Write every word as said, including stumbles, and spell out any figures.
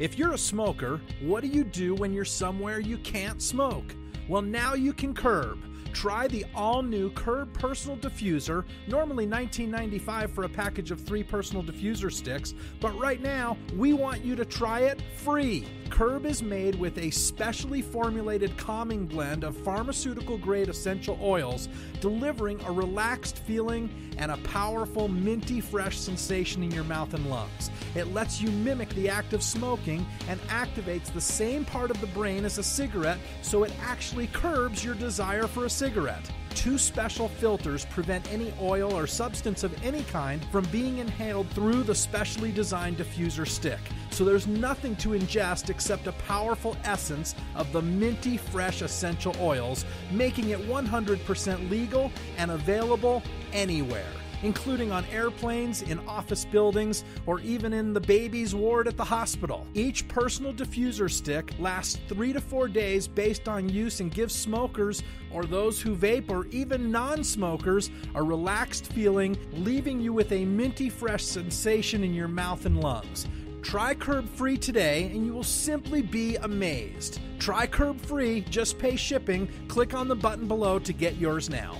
If you're a smoker, what do you do when you're somewhere you can't smoke? Well, now you can curb. Try the all-new Curb Personal Diffuser, normally nineteen ninety-five dollars for a package of three personal diffuser sticks, but right now, we want you to try it free. Curb is made with a specially formulated calming blend of pharmaceutical-grade essential oils, delivering a relaxed feeling and a powerful, minty, fresh sensation in your mouth and lungs. It lets you mimic the act of smoking and activates the same part of the brain as a cigarette, so it actually curbs your desire for a cigarette. Two special filters prevent any oil or substance of any kind from being inhaled through the specially designed diffuser stick. So there's nothing to ingest except a powerful essence of the minty fresh essential oils, making it one hundred percent legal and available anywhere, including on airplanes, in office buildings, or even in the baby's ward at the hospital. Each personal diffuser stick lasts three to four days based on use and gives smokers, or those who vape, or even non-smokers, a relaxed feeling, leaving you with a minty fresh sensation in your mouth and lungs. Try Curb free today and you will simply be amazed. Try Curb free, just pay shipping. Click on the button below to get yours now.